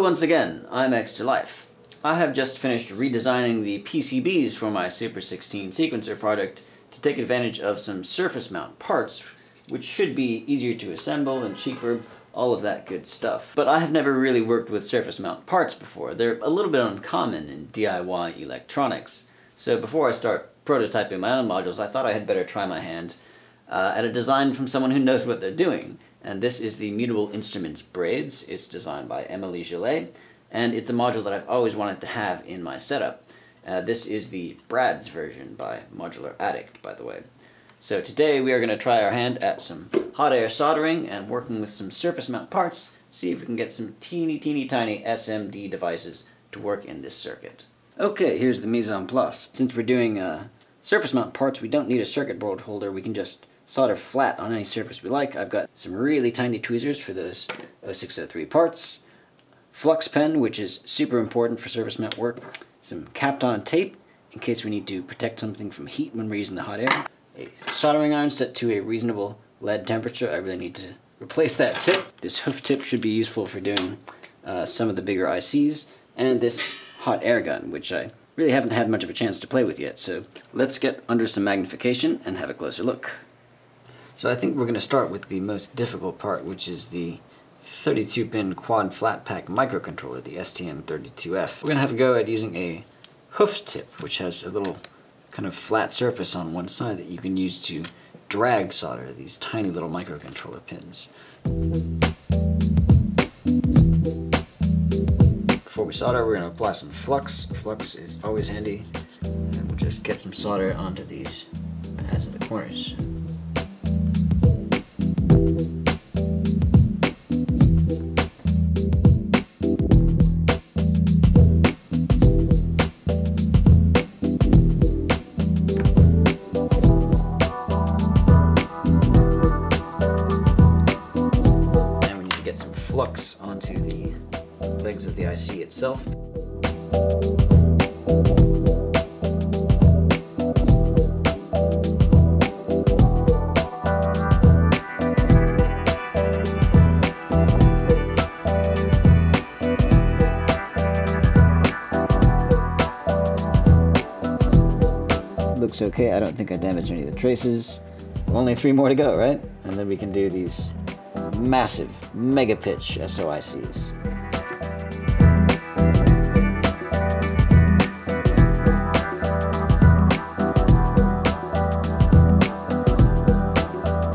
Hello once again, I'm Extra Life. I have just finished redesigning the PCBs for my Super 16 sequencer project to take advantage of some surface mount parts, which should be easier to assemble and cheaper, all of that good stuff. But I have never really worked with surface mount parts before. They're a little bit uncommon in DIY electronics. So before I start prototyping my own modules, I thought I had better try my hand at a design from someone who knows what they're doing. And this is the Mutable Instruments Braids. It's designed by Emilie Gillet, and it's a module that I've always wanted to have in my setup. This is the Brads version by Modular Addict, by the way. So today we are going to try our hand at some hot air soldering and working with some surface mount parts, see if we can get some teeny tiny SMD devices to work in this circuit. Okay, here's the Mizan Plus. Since we're doing surface mount parts, we don't need a circuit board holder, we can just solder flat on any surface we like. I've got some really tiny tweezers for those 0603 parts, flux pen, which is super important for surface mount work, some Kapton tape in case we need to protect something from heat when we're using the hot air, a soldering iron set to a reasonable lead temperature. I really need to replace that tip. This hoof tip should be useful for doing some of the bigger ICs, and this hot air gun, which I really haven't had much of a chance to play with yet. So let's get under some magnification and have a closer look. So I think we're going to start with the most difficult part, which is the 32-pin quad flat pack microcontroller, the STM32F. We're going to have a go at using a hoof tip, which has a little kind of flat surface on one side that you can use to drag solder these tiny little microcontroller pins. Before we solder, we're going to apply some flux. Flux is always handy, and we'll just get some solder onto these pads in the corners. Flux onto the legs of the IC itself. Looks okay, I don't think I damaged any of the traces. Only 3 more to go, right? And then we can do these massive mega pitch SOICs.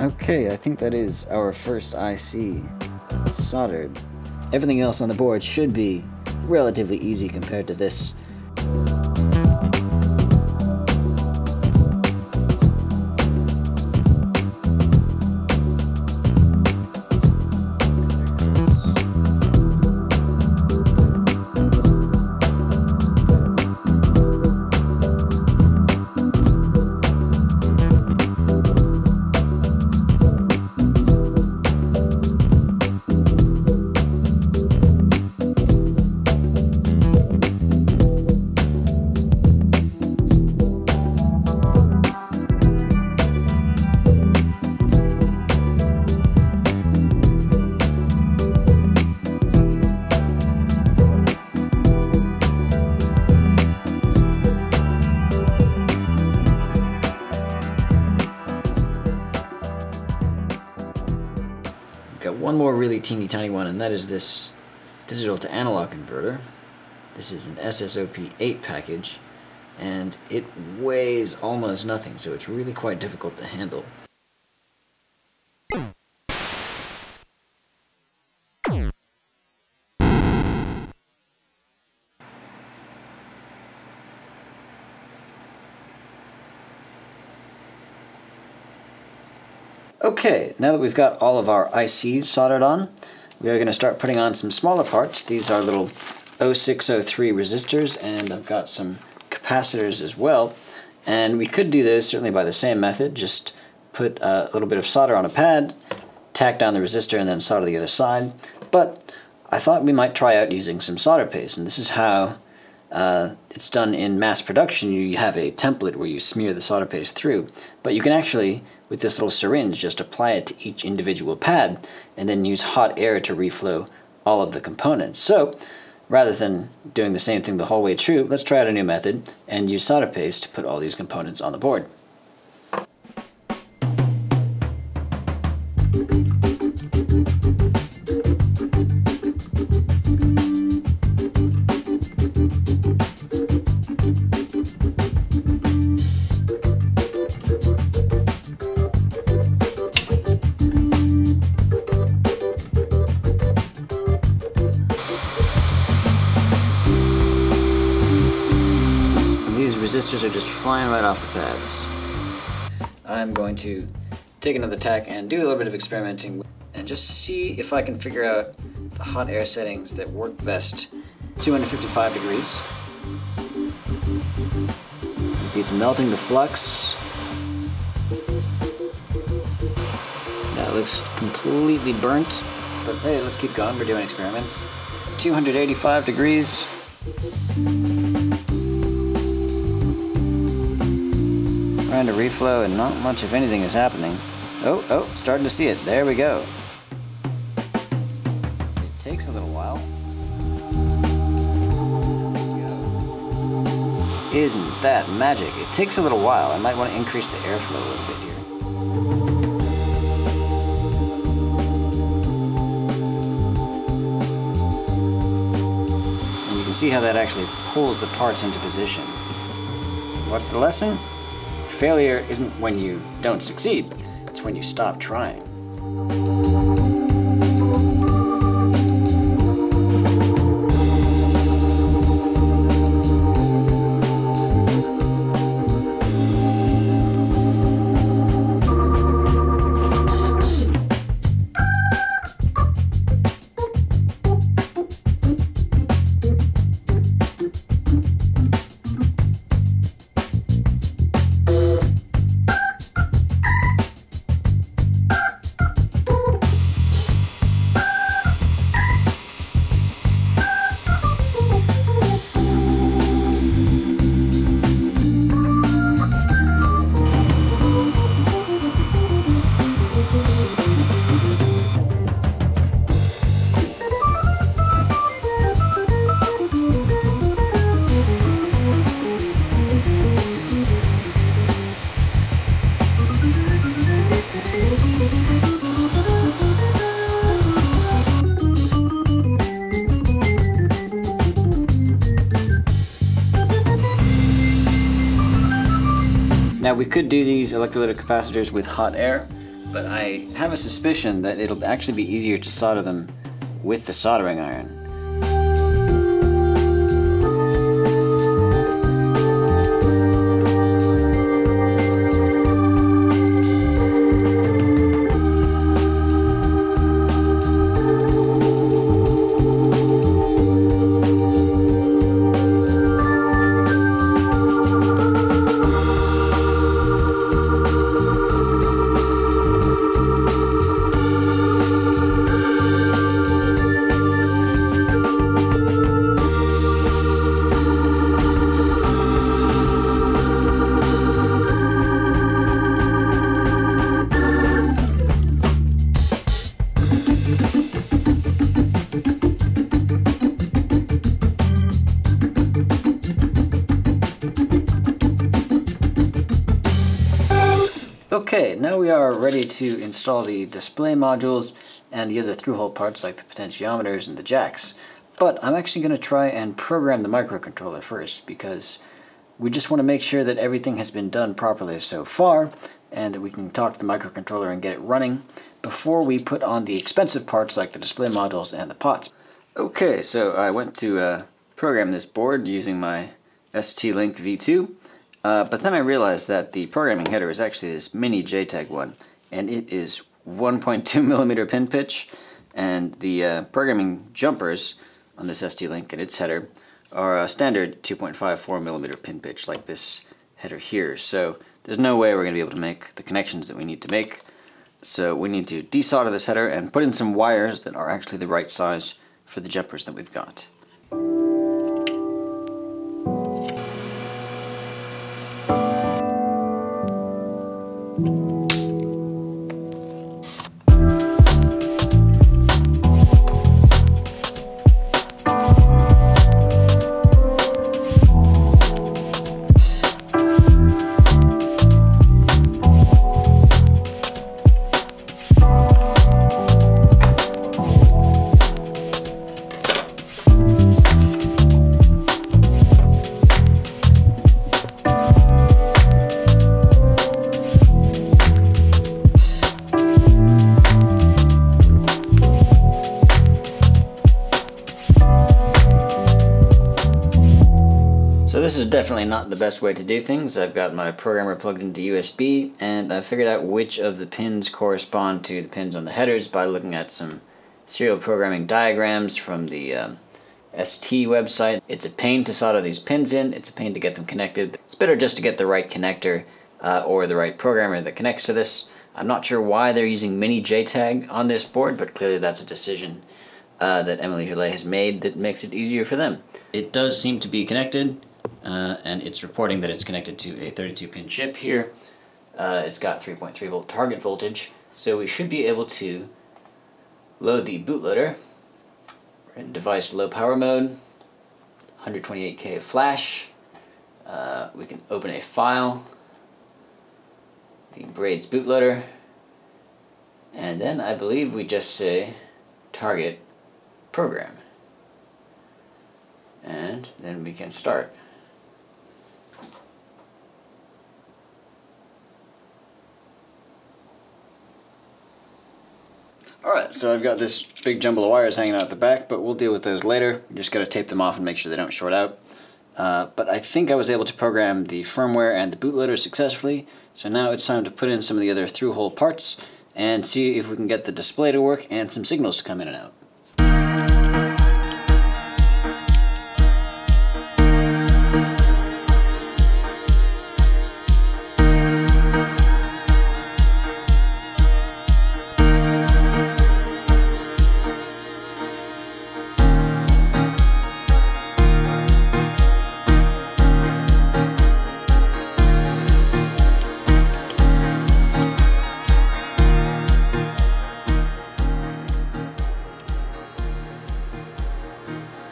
Okay, I think that is our first IC soldered. Everything else on the board should be relatively easy compared to this. One more really teeny tiny one, and that is this digital to analog converter. This is an SSOP8 package, and it weighs almost nothing, so it's really quite difficult to handle. Okay, now that we've got all of our ICs soldered on, we are going to start putting on some smaller parts. These are little 0603 resistors, and I've got some capacitors as well. And we could do this certainly by the same method, just put a little bit of solder on a pad, tack down the resistor, and then solder the other side. But I thought we might try out using some solder paste, and this is how it's done in mass production. You have a template where you smear the solder paste through, but you can actually, with this little syringe, just apply it to each individual pad and then use hot air to reflow all of the components. So rather than doing the same thing the whole way through, let's try out a new method and use solder paste to put all these components on the board. Resistors are just flying right off the pads. I'm going to take another tack and do a little bit of experimenting and just see if I can figure out the hot air settings that work best. 255 degrees. You can see it's melting the flux. That looks completely burnt, but hey, let's keep going, we're doing experiments. 285 degrees. Trying to reflow and not much of anything is happening. Oh, oh, starting to see it. There we go. It takes a little while. Isn't that magic? It takes a little while. I might want to increase the airflow a little bit here. And you can see how that actually pulls the parts into position. What's the lesson? Failure isn't when you don't succeed, it's when you stop trying. Now we could do these electrolytic capacitors with hot air, but I have a suspicion that it'll actually be easier to solder them with the soldering iron. Okay, now we are ready to install the display modules and the other through-hole parts like the potentiometers and the jacks. But I'm actually going to try and program the microcontroller first because we just want to make sure that everything has been done properly so far and that we can talk to the microcontroller and get it running before we put on the expensive parts like the display modules and the pots. Okay, so I went to program this board using my ST-Link V2. But then I realized that the programming header is actually this mini JTAG one, and it is 1.2mm pin pitch, and the programming jumpers on this ST-Link and its header are a standard 2.54mm pin pitch like this header here. So there's no way we're going to be able to make the connections that we need to make. So we need to desolder this header and put in some wires that are actually the right size for the jumpers that we've got. this is definitely not the best way to do things. I've got my programmer plugged into USB, and I figured out which of the pins correspond to the pins on the headers by looking at some serial programming diagrams from the ST website. It's a pain to solder these pins in, it's a pain to get them connected. It's better just to get the right connector or the right programmer that connects to this. I'm not sure why they're using mini JTAG on this board, but clearly that's a decision that Emilie Gillet has made that makes it easier for them. It does seem to be connected. And it's reporting that it's connected to a 32-pin chip here. It's got 3.3 volt target voltage, so we should be able to load the bootloader. We're in device low power mode, 128K flash. We can open a file, the Braids bootloader, and then I believe we just say target program. And then we can start. Alright, so I've got this big jumble of wires hanging out at the back, but we'll deal with those later. You just got to tape them off and make sure they don't short out. But I think I was able to program the firmware and the bootloader successfully, so now it's time to put in some of the other through-hole parts and see if we can get the display to work and some signals to come in and out.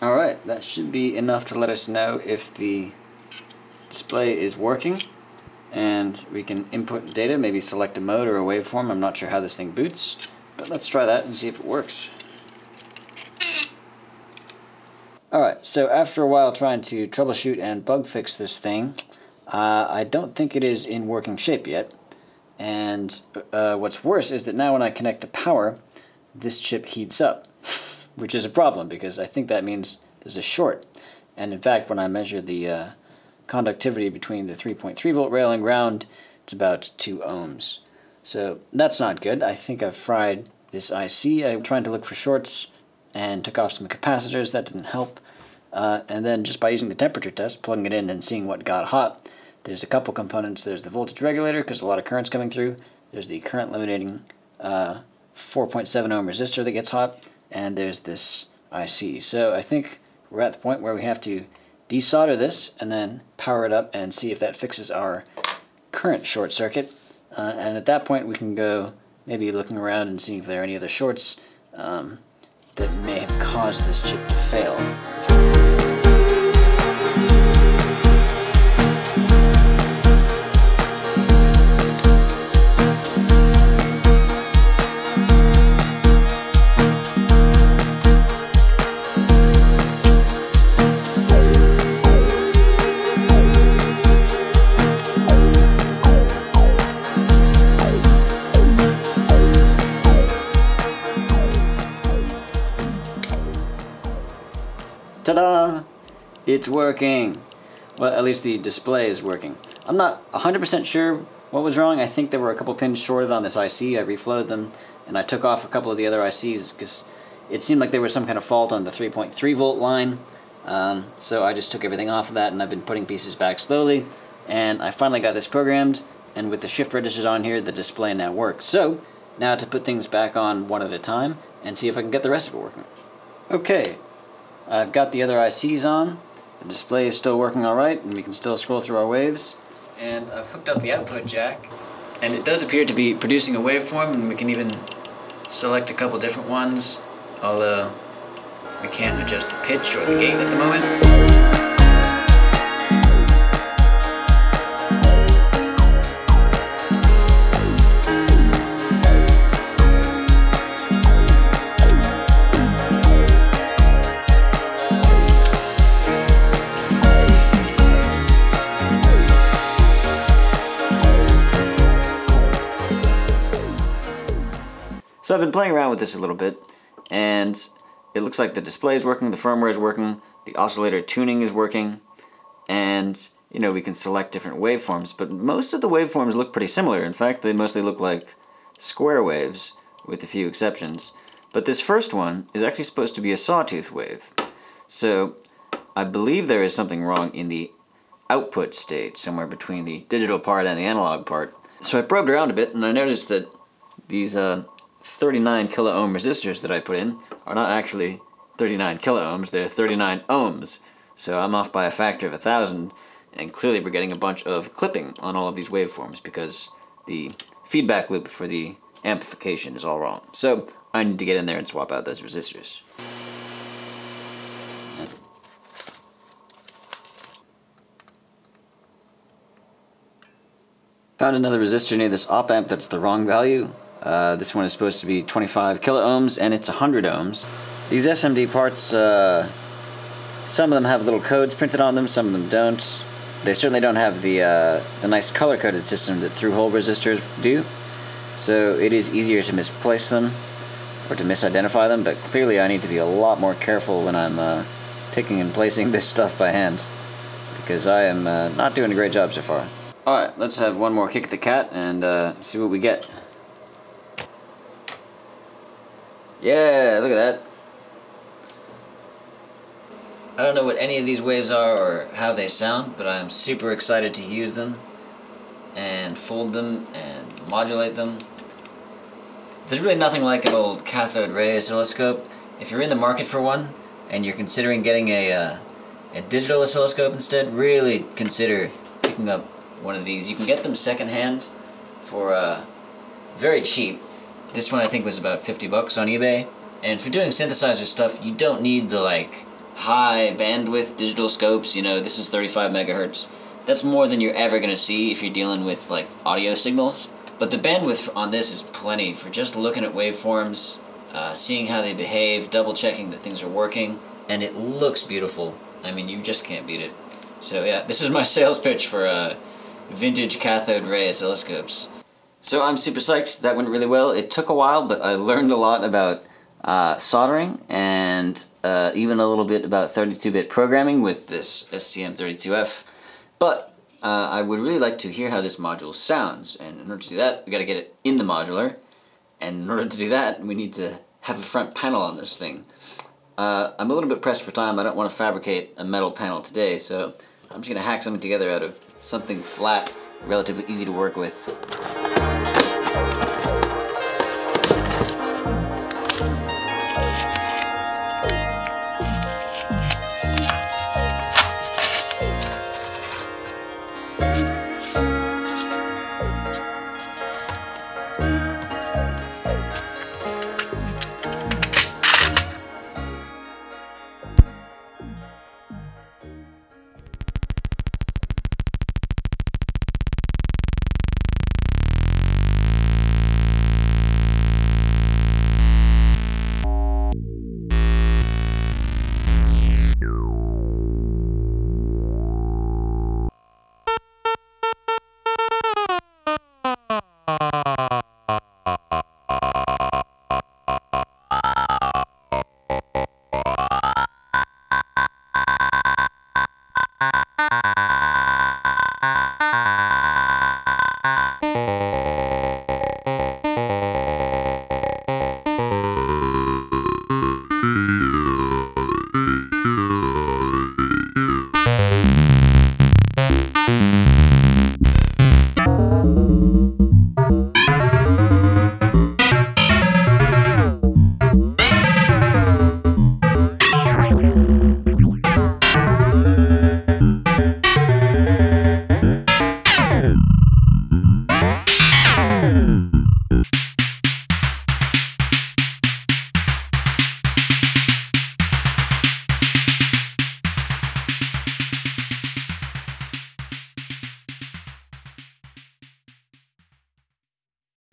Alright, that should be enough to let us know if the display is working, and we can input data, maybe select a mode or a waveform. I'm not sure how this thing boots, but let's try that and see if it works. Alright, so after a while trying to troubleshoot and bug fix this thing, I don't think it is in working shape yet, and what's worse is that now when I connect the power, this chip heats up. Which is a problem, because I think that means there's a short. And in fact, when I measure the conductivity between the 3.3 volt rail and ground, it's about 2 ohms. So that's not good. I think I've fried this IC. I'm trying to look for shorts and took off some capacitors. That didn't help. And then just by using the temperature test, plugging it in and seeing what got hot, there's a couple components. There's the voltage regulator, because a lot of current's coming through. There's the current limiting 4.7 ohm resistor that gets hot. And there's this IC. So I think we're at the point where we have to desolder this and then power it up and see if that fixes our current short circuit. And at that point we can go maybe looking around and seeing if there are any other shorts that may have caused this chip to fail. Ta-da! It's working! Well, at least the display is working. I'm not 100% sure what was wrong. I think there were a couple pins shorted on this IC. I reflowed them, and I took off a couple of the other ICs because it seemed like there was some kind of fault on the 3.3 volt line. So I just took everything off of that, and I've been putting pieces back slowly. And I finally got this programmed, and with the shift registers on here, the display now works. So, now to put things back on one at a time and see if I can get the rest of it working. Okay. I've got the other ICs on, the display is still working alright, and we can still scroll through our waves. And I've hooked up the output jack, and it does appear to be producing a waveform, and we can even select a couple different ones, although we can't adjust the pitch or the gain at the moment. So I've been playing around with this a little bit, and it looks like the display is working, the firmware is working, the oscillator tuning is working, and you know, we can select different waveforms, but most of the waveforms look pretty similar. In fact, they mostly look like square waves with a few exceptions. But this first one is actually supposed to be a sawtooth wave. So I believe there is something wrong in the output stage, somewhere between the digital part and the analog part. So I probed around a bit and I noticed that these 39 kilo ohm resistors that I put in are not actually 39 kilo ohms, they're 39 ohms. So I'm off by a factor of 1,000, and clearly we're getting a bunch of clipping on all of these waveforms because the feedback loop for the amplification is all wrong. So I need to get in there and swap out those resistors. Found another resistor near this op amp that's the wrong value. This one is supposed to be 25 kilo ohms and it's 100 ohms. These SMD parts, some of them have little codes printed on them, some of them don't. They certainly don't have the nice color-coded system that through-hole resistors do, so it is easier to misplace them or to misidentify them, but clearly I need to be a lot more careful when I'm picking and placing this stuff by hand, because I am not doing a great job so far. Alright, let's have one more kick at the cat and see what we get. Yeah, look at that. I don't know what any of these waves are or how they sound, but I'm super excited to use them and fold them and modulate them. There's really nothing like an old cathode ray oscilloscope. If you're in the market for one and you're considering getting a digital oscilloscope instead, really consider picking up one of these. You can get them secondhand for very cheap. This one I think was about 50 bucks on eBay. And for doing synthesizer stuff, you don't need the like high bandwidth digital scopes. You know, this is 35 megahertz. That's more than you're ever gonna see if you're dealing with like audio signals. But the bandwidth on this is plenty for just looking at waveforms, seeing how they behave, double checking that things are working, and it looks beautiful. I mean, you just can't beat it. So yeah, this is my sales pitch for vintage cathode ray oscilloscopes. So I'm super psyched. That went really well. It took a while, but I learned a lot about soldering and even a little bit about 32-bit programming with this STM32F, but I would really like to hear how this module sounds, and in order to do that we gotta get it in the modular, and in order to do that we need to have a front panel on this thing. I'm a little bit pressed for time. I don't want to fabricate a metal panel today, so I'm just gonna hack something together out of something flat, relatively easy to work with.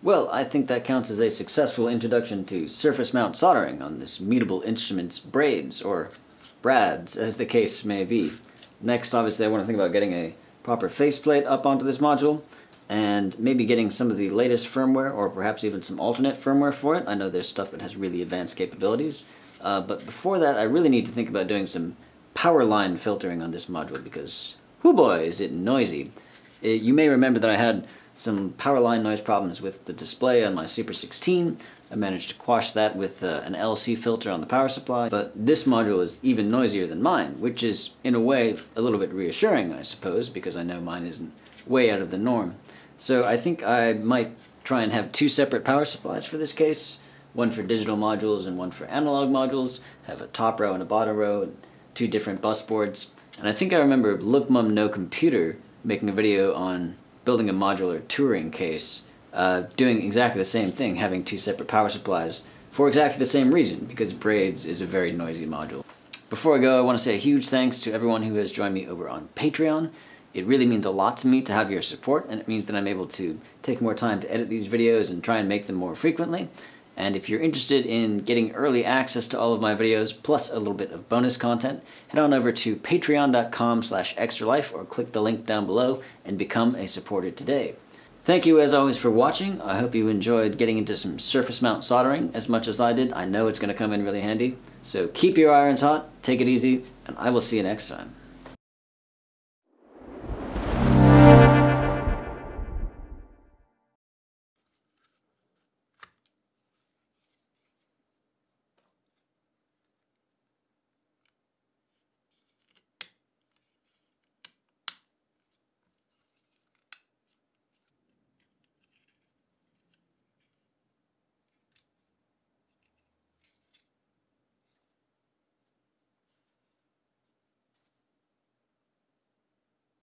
Well, I think that counts as a successful introduction to surface mount soldering on this Mutable Instruments Braids, or Brads, as the case may be. Next, obviously, I want to think about getting a proper faceplate up onto this module, and maybe getting some of the latest firmware, or perhaps even some alternate firmware for it. I know there's stuff that has really advanced capabilities, but before that, I really need to think about doing some power line filtering on this module, because Whoo boy, is it noisy. You may remember that I had some power line noise problems with the display on my Super 16. I managed to quash that with an LC filter on the power supply, but this module is even noisier than mine, which is, in a way, a little bit reassuring, I suppose, because I know mine isn't way out of the norm. So I think I might try and have two separate power supplies for this case, one for digital modules and one for analog modules, have a top row and a bottom row, and two different bus boards. And I think I remember Look Mum No Computer making a video on building a modular touring case, doing exactly the same thing, having two separate power supplies for exactly the same reason, because Braids is a very noisy module. Before I go, I want to say a huge thanks to everyone who has joined me over on Patreon. It really means a lot to me to have your support, and it means that I'm able to take more time to edit these videos and try and make them more frequently. And if you're interested in getting early access to all of my videos, plus a little bit of bonus content, head on over to patreon.com/extralife or click the link down below and become a supporter today. Thank you as always for watching. I hope you enjoyed getting into some surface mount soldering as much as I did. I know it's going to come in really handy. So keep your irons hot, take it easy, and I will see you next time.